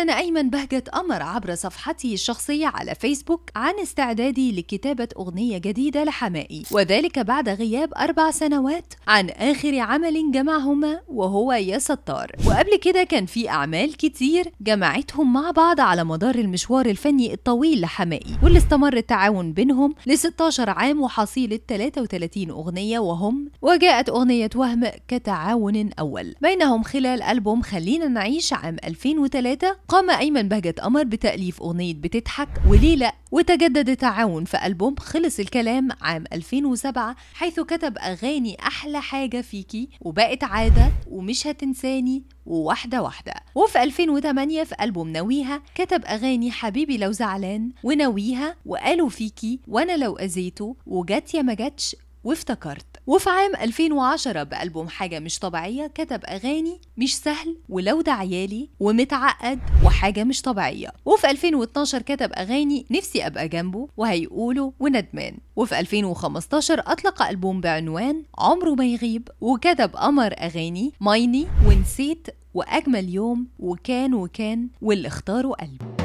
أعلن أيمن بهجت قمر عبر صفحته الشخصية على فيسبوك عن استعداده لكتابة أغنية جديدة لحمائي، وذلك بعد غياب 4 سنوات عن آخر عمل جمعهما وهو يا ستار. وقبل كده كان في أعمال كتير جمعتهم مع بعض على مدار المشوار الفني الطويل لحمائي، واللي استمر التعاون بينهم ل 16 عام وحصيلة 33 أغنية وهم، وجاءت أغنية وهم كتعاون أول بينهم خلال ألبوم خلينا نعيش عام 2003. قام أيمن بهجت قمر بتأليف أغنية بتضحك وليه لأ، وتجدد التعاون في ألبوم خلص الكلام عام 2007، حيث كتب أغاني أحلى حاجة فيكي، وبقت عادة، ومش هتنساني، وواحدة واحدة. وفي 2008 في ألبوم نويها كتب أغاني حبيبي لو زعلان ونويها وقالوا فيكي وأنا لو أذيته وجت يا ما جتش وافتكرت. وفي عام 2010 بألبوم حاجة مش طبيعية كتب أغاني مش سهل ولو ده عيالي ومتعقد وحاجة مش طبيعية. وفي 2012 كتب أغاني نفسي أبقى جنبه وهيقوله وندمان. وفي 2015 أطلق ألبوم بعنوان عمره ما يغيب، وكتب قمر أغاني مايني ونسيت وأجمل يوم وكان واللي اختاره قلبه.